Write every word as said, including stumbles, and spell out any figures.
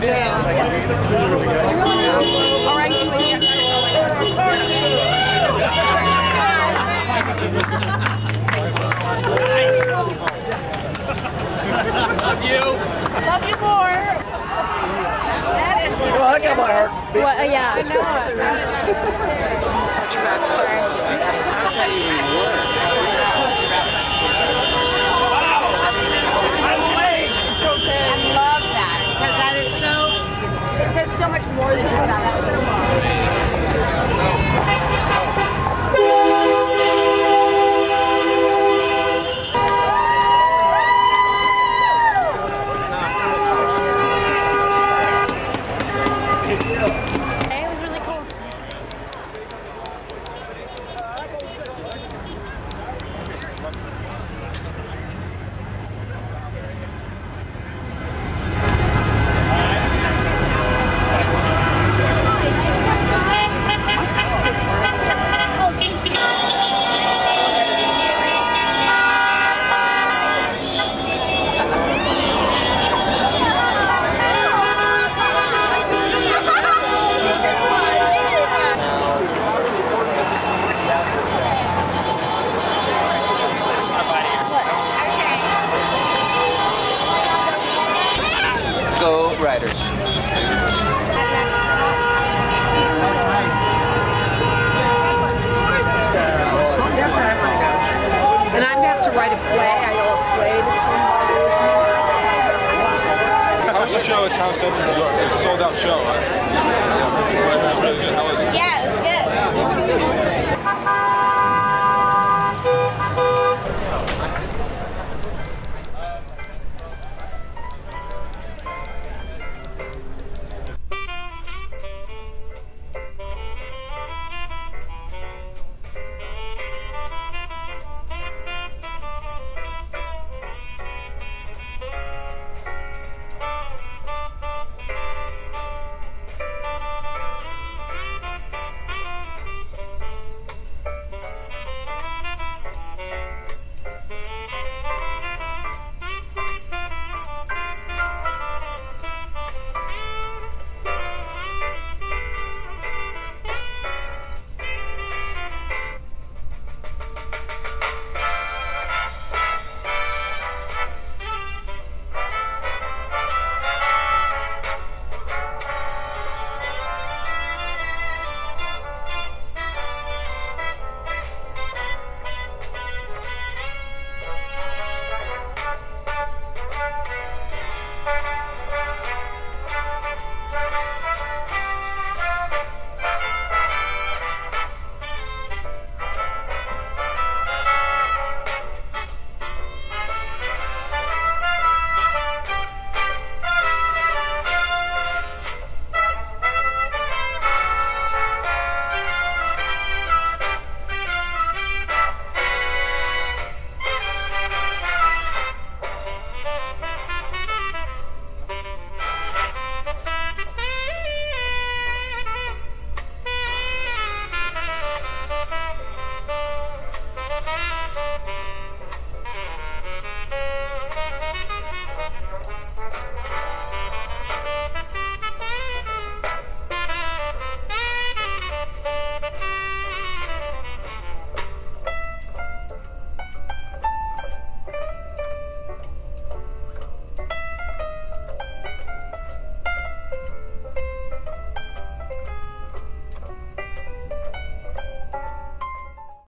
them down. All right, you in here. Love you. Love you more. That is well, I got my heart. Well, uh, yeah. I know. How's that even work? So much more than just that. It was really cool. Riders. That's where I want to go. And I have to write a play. I owe a play to somebody. I was a show at Town Center, New York. It was a sold out show. Right? Yeah, it was good.